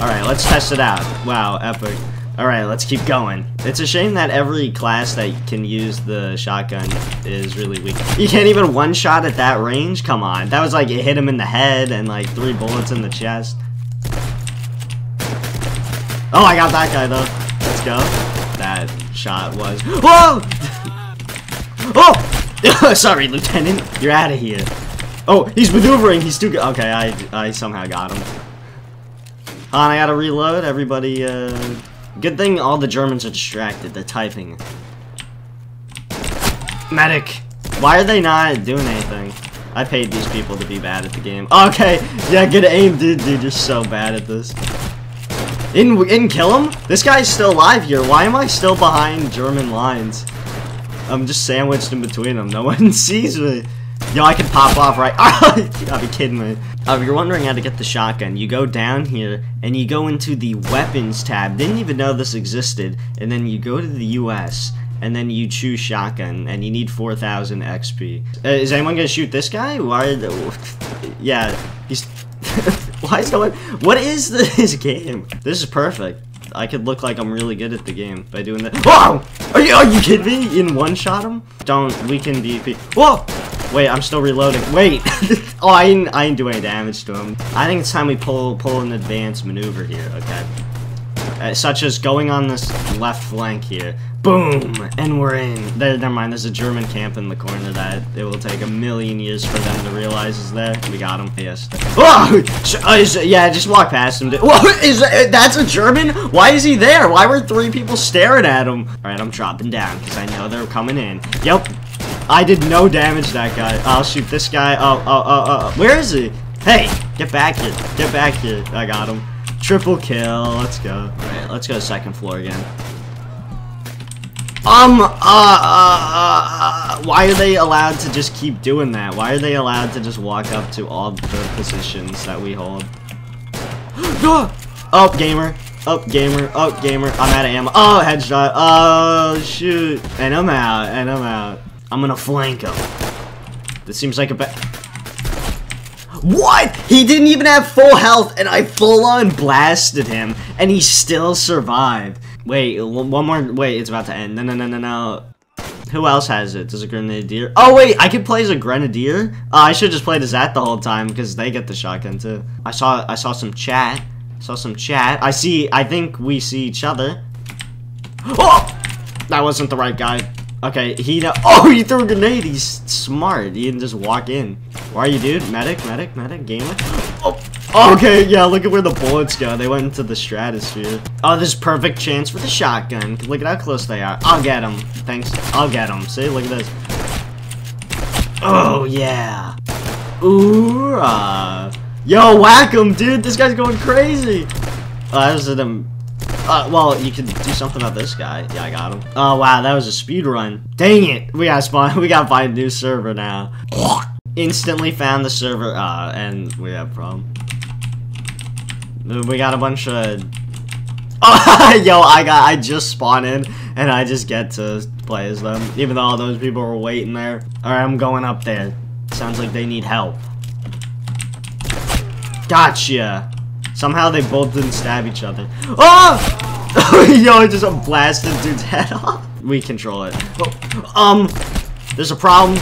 Alright, let's test it out. Wow, epic. Alright, let's keep going. It's a shame that every class that can use the shotgun is really weak. You can't even one-shot at that range? Come on. That was like, it hit him in the head and like 3 bullets in the chest. Oh, I got that guy though. Let's go. That shot was... Whoa! Oh! Sorry, Lieutenant. You're out of here. Oh, he's maneuvering. He's too good. Okay, I somehow got him. Han, I gotta reload. Everybody, Good thing all the Germans are distracted. They're typing. Medic! Why are they not doing anything? I paid these people to be bad at the game. Okay! Yeah, good aim, dude. Dude, you're so bad at this. Didn't kill him? This guy's still alive here. Why am I still behind German lines? I'm just sandwiched in between them. No one sees me. Yo, I can pop off right... You gotta be kidding me. If you're wondering how to get the shotgun, you go down here, and you go into the Weapons tab. Didn't even know this existed. And then you go to the US, and then you choose Shotgun, and you need 4,000 XP. Is anyone gonna shoot this guy? Why... Yeah, he's... Why is no one... What is this game? This is perfect. I could look like I'm really good at the game by doing that. Whoa! Are you kidding me? In one shot him? Don't weaken DP. Whoa! Wait, I'm still reloading. Wait! Oh, I didn't do any damage to him. I think it's time we pull an advanced maneuver here, okay? Such as going on this left flank here. Boom! And we're in. Never mind, there's a German camp in the corner that it will take a million years for them to realize is there. We got him. Yes. Whoa! Yeah, just walk past him. Whoa! That's a German? Why is he there? Why were 3 people staring at him? Alright, I'm dropping down because I know they're coming in. Yep. I did no damage that guy. I'll shoot this guy. Oh. Where is he? Hey, get back here. Get back here. I got him. Triple kill. Let's go. Alright, let's go second floor again. Why are they allowed to just keep doing that? Why are they allowed to just walk up to all the positions that we hold? Oh, gamer. Up gamer, up gamer. I'm out of ammo. Oh, headshot. Oh, shoot. And I'm out. And I'm out. I'm gonna flank him. This seems like a bad. What? He didn't even have full health, and I full-on blasted him, and he still survived. Wait, one more. Wait, it's about to end. No. Who else has it? Does a grenadier? Oh wait, I could play as a grenadier. I should just play as that the whole time because they get the shotgun too. I saw some chat. I see. I think we see each other. Oh, that wasn't the right guy. Okay, he threw a grenade. He's smart. He didn't just walk in. Why are you, dude? Medic, gamer. Oh, okay, yeah, look at where the bullets go. They went into the stratosphere. Oh, this is perfect chance for the shotgun. Look at how close they are. I'll get him. Thanks. I'll get him. See, look at this. Oh, yeah. Ooh, yo, whack him, dude. This guy's going crazy. That was an... well, you can do something about this guy. Yeah, I got him. Oh, wow, that was a speed run. Dang it. We gotta spawn. We gotta find a new server now. Instantly found the server. And we have a problem. We got a bunch of... Oh, yo, I just spawned in, and I just get to play as them, even though all those people were waiting there. All right, I'm going up there. Sounds like they need help. Gotcha. Somehow they both didn't stab each other. Oh! Yo, I just blasted dude's head off. We control it. Oh, there's a problem.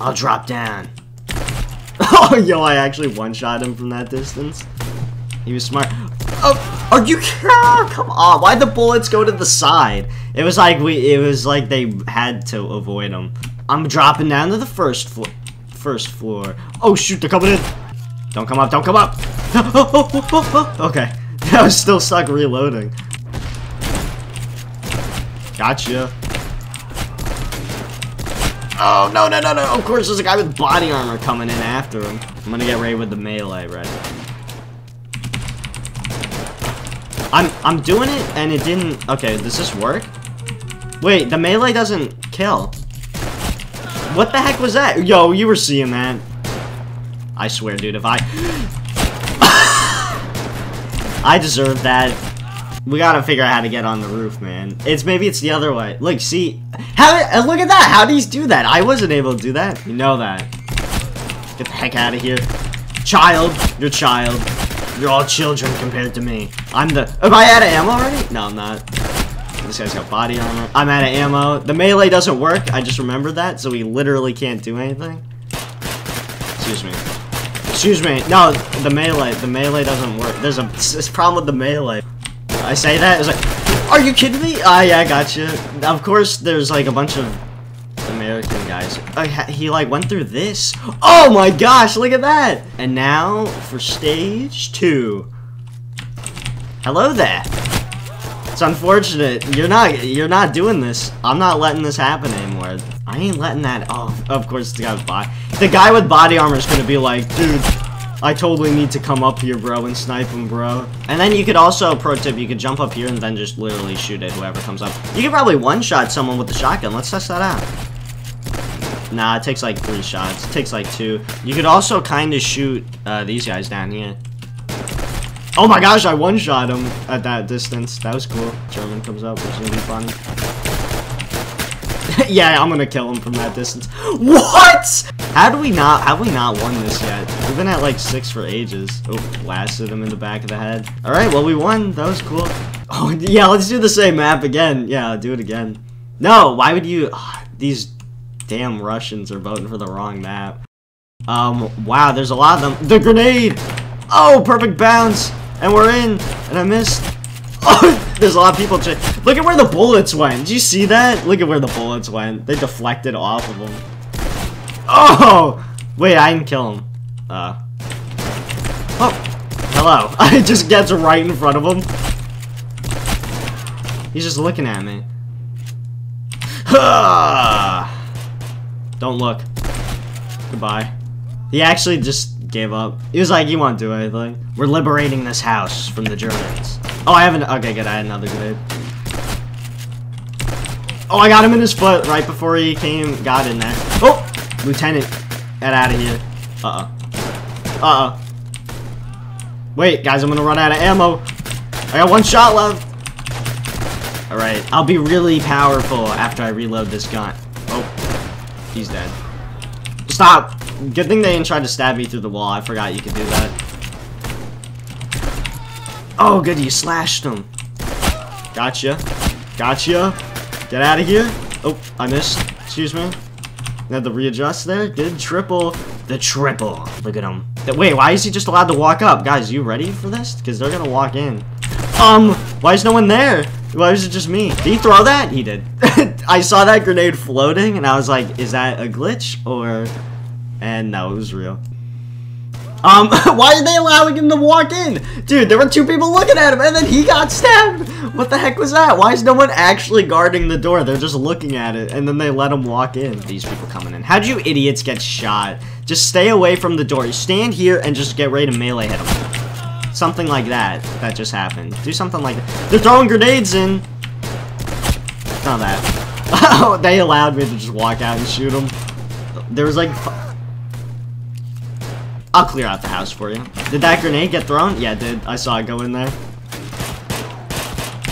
I'll drop down. Oh, yo, I actually one-shot him from that distance. He was smart. Oh, are you? Come on! Why'd the bullets go to the side? It was like they had to avoid him. I'm dropping down to the first floor. Oh shoot! They're coming in. Don't come up, don't come up! Okay, I was still stuck reloading. Gotcha. Oh, no. Of course, there's a guy with body armor coming in after him. I'm gonna get raided with the melee right now. I'm doing it, and it didn't... Okay, does this work? Wait, the melee doesn't kill. What the heck was that? Yo, you were seeing that. I swear, dude, if I... I deserve that. We gotta figure out how to get on the roof, man. Maybe it's the other way. Look, see? Look at that! How do you do that? I wasn't able to do that. You know that. Get the heck out of here. Child! You're child. You're all children compared to me. I'm the... Am I out of ammo already? No, I'm not. This guy's got body armor. I'm out of ammo. The melee doesn't work. I just remembered that, so we literally can't do anything. Excuse me. Excuse me. No, the melee. The melee doesn't work. There's a problem with the melee. I say that. It's like, are you kidding me? Ah, yeah, I got you. Of course, there's like a bunch of American guys. He like went through this. Oh my gosh, look at that. And now for stage 2. Hello there. It's unfortunate. You're not doing this. I'm not letting this happen anymore. I ain't letting that. Oh, of course the guy with body. The guy with body armor is gonna be like, dude, I totally need to come up here, bro, and snipe him, bro. And then you could also, pro tip, you could jump up here and then just literally shoot at whoever comes up. You could probably one-shot someone with the shotgun. Let's test that out. Nah, it takes like 3 shots. It takes like 2. You could also kind of shoot these guys down here. Oh my gosh, I one-shot him at that distance. That was cool. German comes up, which is gonna be funny. Yeah, I'm gonna kill him from that distance. What? Have we not won this yet? We've been at like 6 for ages. Oh, blasted him in the back of the head. Alright, well we won. That was cool. Oh, yeah, let's do the same map again. Yeah, do it again. No, why would you... Ugh, these damn Russians are voting for the wrong map. Wow, there's a lot of them. The grenade! Oh, perfect bounce! And we're in, and I missed. Oh, there's a lot of people. Look at where the bullets went. Did you see that? Look at where the bullets went. They deflected off of them. Oh, wait, I didn't kill him. Oh, hello. It just gets right in front of him. He's just looking at me. Don't look. Goodbye. He actually just gave up. He was like, you won't do anything. We're liberating this house from the Germans. Oh, I haven't. Okay, good. I had another grenade. Oh, I got him in his foot right before he came. Got in there. Oh, Lieutenant, get out of here. Uh-oh. Uh-oh. Wait, guys, I'm gonna run out of ammo. I got 1 shot left. All right, I'll be really powerful after I reload this gun. Oh, he's dead. Stop. Good thing they didn't try to stab me through the wall. I forgot you could do that. Oh, good, you slashed him. Gotcha. Gotcha. Get out of here. Oh, I missed. Excuse me. I had to readjust there. Good triple. The triple. Look at him. Wait, why is he just allowed to walk up? Guys, you ready for this? Because they're going to walk in. Why is no one there? Why is it just me? Did he throw that? He did. I saw that grenade floating, and I was like, is that a glitch? Or... And no, it was real. Why are they allowing him to walk in? Dude, there were 2 people looking at him, and then he got stabbed! What the heck was that? Why is no one actually guarding the door? They're just looking at it, and then they let him walk in. These people coming in. How'd you idiots get shot? Just stay away from the door. You stand here and just get ready to melee hit him. Something like that. That just happened. Do something like that. They're throwing grenades in! Not that. Oh, they allowed me to just walk out and shoot him. There was like... I'll clear out the house for you. Did that grenade get thrown? Yeah, it did. I saw it go in there.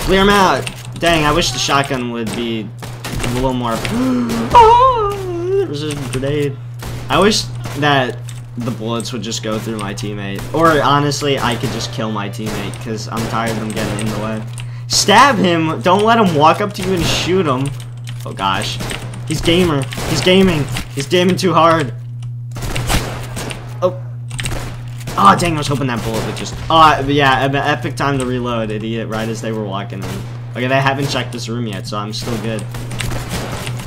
Clear him out. Dang, I wish the shotgun would be a little more... Oh, there was a grenade. I wish that the bullets would just go through my teammate. Or, honestly, I could just kill my teammate because I'm tired of him getting in the way. Stab him. Don't let him walk up to you and shoot him. Oh, gosh. He's gamer. He's gaming. He's gaming too hard. Oh, dang, I was hoping that bullet would just... Oh, yeah, epic time to reload, idiot, right as they were walking in. Okay, they haven't checked this room yet, so I'm still good.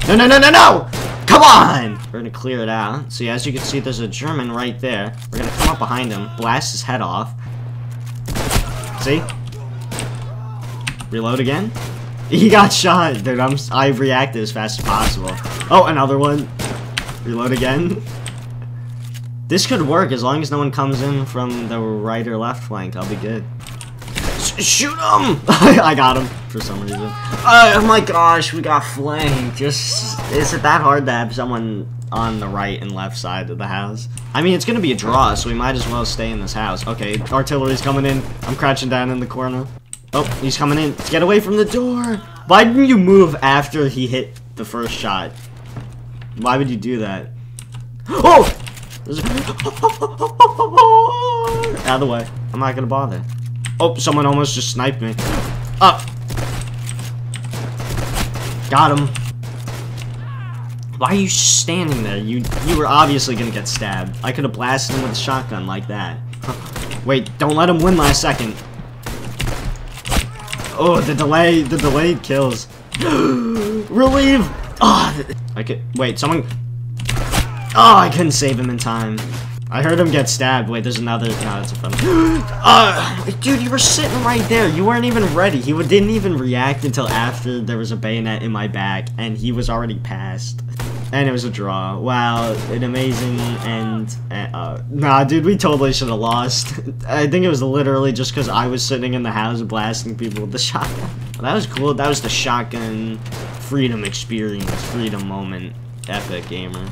No, no, no, no, no! Come on! We're gonna clear it out. So, yeah, as you can see, there's a German right there. We're gonna come up behind him, blast his head off. See? Reload again? He got shot. Dude, I reacted as fast as possible. Oh, another one. Reload again. This could work as long as no one comes in from the right or left flank. I'll be good. Shoot him! I got him for some reason. Oh my gosh, we got flanked. Just, is it that hard to have someone on the right and left side of the house? I mean, it's gonna be a draw, so we might as well stay in this house. Okay, artillery's coming in. I'm crouching down in the corner. Oh, he's coming in. Get away from the door! Why didn't you move after he hit the first shot? Why would you do that? Oh! Out of the way. I'm not gonna bother. Oh, someone almost just sniped me. Up. Got him. Why are you standing there? You were obviously gonna get stabbed. I could have blasted him with a shotgun like that. Wait, don't let him win last second. Oh, the delay kills. Relieve! Oh, I could, wait, someone... Oh, I couldn't save him in time. I heard him get stabbed. Wait, there's another... No, that's a fun one. Dude, you were sitting right there. You weren't even ready. He didn't even react until after there was a bayonet in my back, and he was already passed. And it was a draw. Wow, an amazing end. Nah, dude, we totally should have lost. I think it was literally just because I was sitting in the house blasting people with the shotgun. Well, that was cool. That was the shotgun freedom experience, freedom moment. Epic gamer.